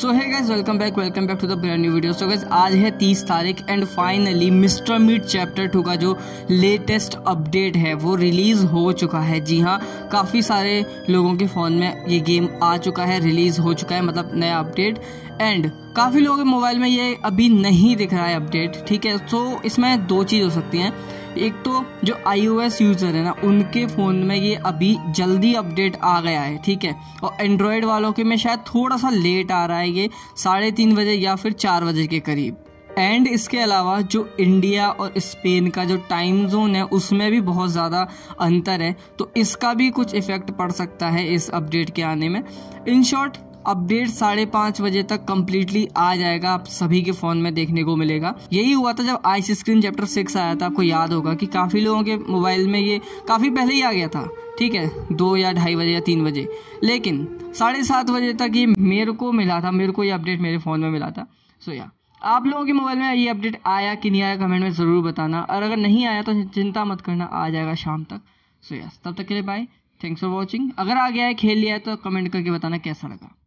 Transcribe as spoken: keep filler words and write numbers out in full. So hey guys, welcome back welcome back to the brand new video. So guys, आज है तीस तारीख and finally mister meet chapter two का जो latest update है वो रिलीज़ हो चुका है। जी हाँ, काफ़ी सारे लोगों के फ़ोन में ये गेम आ चुका है, रिलीज़ हो चुका है, मतलब नया अपडेट। एंड काफ़ी लोगों के मोबाइल में ये अभी नहीं दिख रहा है अपडेट, ठीक है। सो so, इसमें दो चीज़ हो सकती हैं। एक तो जो आईओएस यूज़र है ना, उनके फ़ोन में ये अभी जल्दी अपडेट आ गया है, ठीक है। और एंड्रॉयड वालों के में शायद थोड़ा सा लेट आ रहा है, ये साढ़े तीन बजे या फिर चार बजे के करीब। एंड इसके अलावा जो इंडिया और स्पेन का जो टाइम जोन है उसमें भी बहुत ज़्यादा अंतर है, तो इसका भी कुछ इफ़ेक्ट पड़ सकता है इस अपडेट के आने में। इन शॉर्ट, अपडेट साढ़े पाँच बजे तक कम्प्लीटली आ जाएगा, आप सभी के फ़ोन में देखने को मिलेगा। यही हुआ था जब आइस स्क्रीम चैप्टर सिक्स आया था, आपको याद होगा कि काफ़ी लोगों के मोबाइल में ये काफ़ी पहले ही आ गया था, ठीक है, दो या ढाई बजे या तीन बजे। लेकिन साढ़े सात बजे तक ये मेरे को मिला था, मेरे को ये अपडेट मेरे फ़ोन में मिला था। सो या आप लोगों के मोबाइल में ये अपडेट आया कि नहीं आया, कमेंट में ज़रूर बताना। और अगर नहीं आया तो चिंता मत करना, आ जाएगा शाम तक। सो या तब तक के लिए बाय, थैंक्स फॉर वॉचिंग। अगर आ गया है, खेल लिया है तो कमेंट करके बताना कैसा लगा।